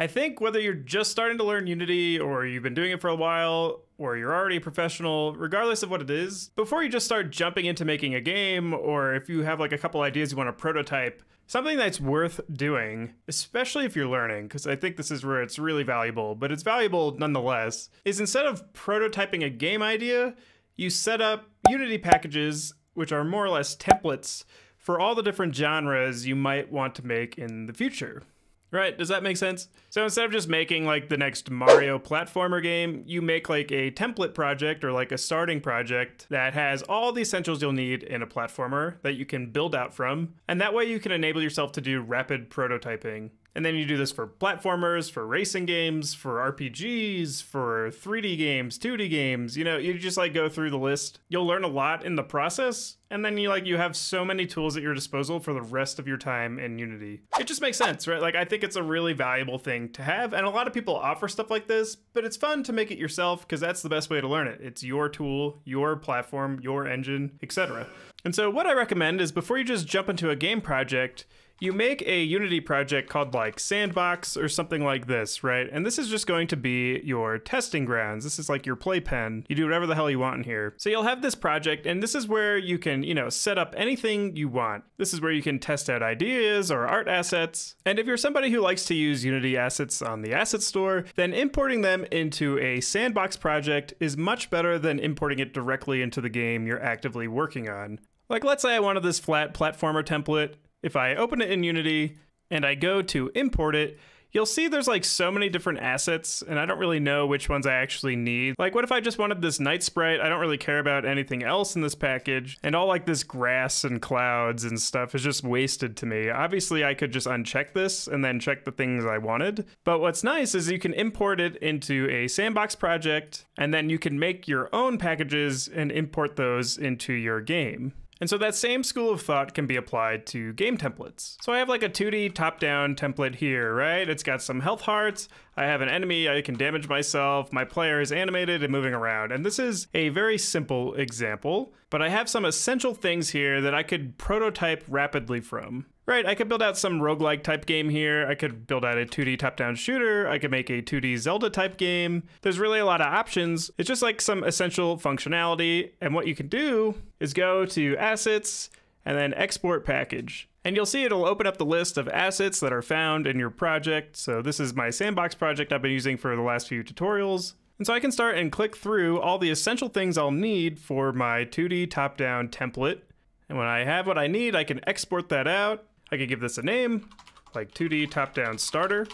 I think whether you're just starting to learn Unity or you've been doing it for a while or you're already a professional, regardless of what it is, before you just start jumping into making a game, or if you have like a couple ideas you want to prototype, something that's worth doing, especially if you're learning, because I think this is where it's really valuable, but it's valuable nonetheless, is instead of prototyping a game idea, you set up Unity packages, which are more or less templates for all the different genres you might want to make in the future. Right, does that make sense? So instead of just making like the next Mario platformer game, you make like a template project or like a starting project that has all the essentials you'll need in a platformer that you can build out from. And that way you can enable yourself to do rapid prototyping. And then you do this for platformers, for racing games, for RPGs, for 3D games, 2D games, you know, you just like go through the list. You'll learn a lot in the process. And then you have so many tools at your disposal for the rest of your time in Unity. It just makes sense, right? Like I think it's a really valuable thing to have. And a lot of people offer stuff like this, but it's fun to make it yourself because that's the best way to learn it. It's your tool, your platform, your engine, etc. And so what I recommend is before you just jump into a game project, you make a Unity project called like Sandbox or something like this, right? And this is just going to be your testing grounds. This is like your playpen. You do whatever the hell you want in here. So you'll have this project, and this is where you can, you know, set up anything you want. This is where you can test out ideas or art assets. And if you're somebody who likes to use Unity assets on the asset store, then importing them into a sandbox project is much better than importing it directly into the game you're actively working on. Like, let's say I wanted this flat platformer template. If I open it in Unity and I go to import it, you'll see there's like so many different assets and I don't really know which ones I actually need. Like what if I just wanted this night sprite? I don't really care about anything else in this package, and all like this grass and clouds and stuff is just wasted to me. Obviously I could just uncheck this and then check the things I wanted. But what's nice is you can import it into a sandbox project and then you can make your own packages and import those into your game. And so that same school of thought can be applied to game templates. So I have like a 2D top-down template here, right? It's got some health hearts. I have an enemy, I can damage myself. My player is animated and moving around. And this is a very simple example, but I have some essential things here that I could prototype rapidly from. Right, I could build out some roguelike type game here. I could build out a 2D top-down shooter. I could make a 2D Zelda type game. There's really a lot of options. It's just like some essential functionality. And what you can do is go to assets and then export package. And you'll see it'll open up the list of assets that are found in your project. So this is my sandbox project I've been using for the last few tutorials. And so I can start and click through all the essential things I'll need for my 2D top-down template. And when I have what I need, I can export that out. I could give this a name, like 2D top-down starter.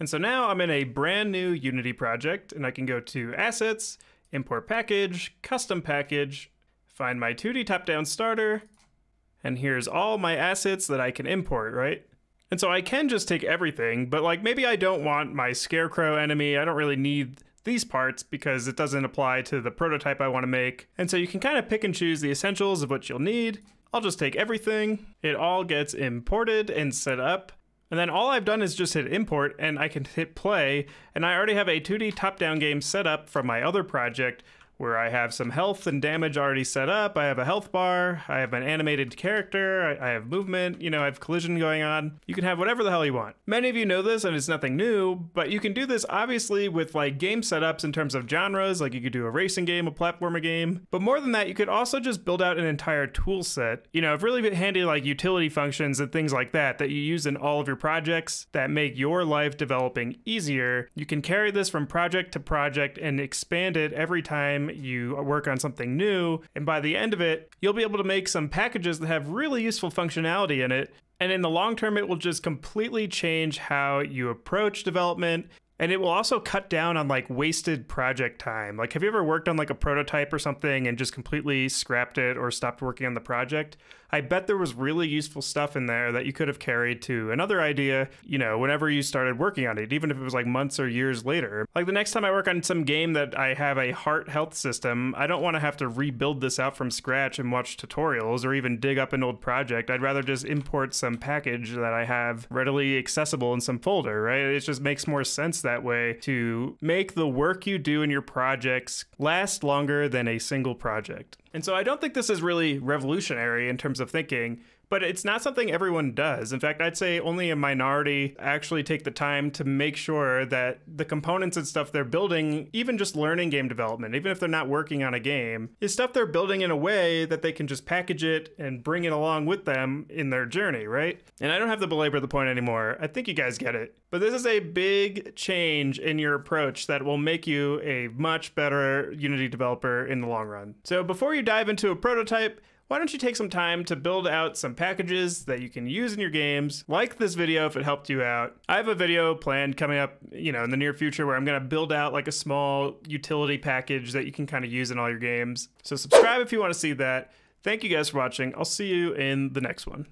And so now I'm in a brand new Unity project, and I can go to Assets, Import Package, Custom Package, find my 2D top-down starter, and here's all my assets that I can import, right? And so I can just take everything, but like maybe I don't want my scarecrow enemy, I don't really need these parts because it doesn't apply to the prototype I want to make. And so you can kind of pick and choose the essentials of what you'll need. I'll just take everything. It all gets imported and set up. And then all I've done is just hit import and I can hit play. And I already have a 2D top-down game set up from my other project where I have some health and damage already set up. I have a health bar. I have an animated character. I have movement. You know, I have collision going on. You can have whatever the hell you want. Many of you know this and it's nothing new, but you can do this obviously with like game setups in terms of genres. Like you could do a racing game, a platformer game, but more than that, you could also just build out an entire tool set, you know, of really handy like utility functions and things like that, that you use in all of your projects that make your life developing easier. You can carry this from project to project and expand it every time you work on something new, and by the end of it, you'll be able to make some packages that have really useful functionality in it, and in the long term, it will just completely change how you approach development, and it will also cut down on like wasted project time. Like, have you ever worked on like a prototype or something and just completely scrapped it or stopped working on the project? I bet there was really useful stuff in there that you could have carried to another idea, you know, whenever you started working on it, even if it was like months or years later. Like the next time I work on some game that I have a heart health system, I don't want to have to rebuild this out from scratch and watch tutorials or even dig up an old project. I'd rather just import some package that I have readily accessible in some folder, right? It just makes more sense that way to make the work you do in your projects last longer than a single project. And so I don't think this is really revolutionary in terms of thinking, But it's not something everyone does. In fact, I'd say only a minority actually take the time to make sure that the components and stuff they're building, even just learning game development, even if they're not working on a game, is stuff they're building in a way that they can just package it and bring it along with them in their journey, right? And I don't have to belabor the point anymore. I think you guys get it. But this is a big change in your approach that will make you a much better Unity developer in the long run. So before you dive into a prototype, why don't you take some time to build out some packages that you can use in your games? Like this video if it helped you out. I have a video planned coming up, in the near future where I'm gonna build out like a small utility package that you can kind of use in all your games. So subscribe if you want to see that. Thank you guys for watching. I'll see you in the next one.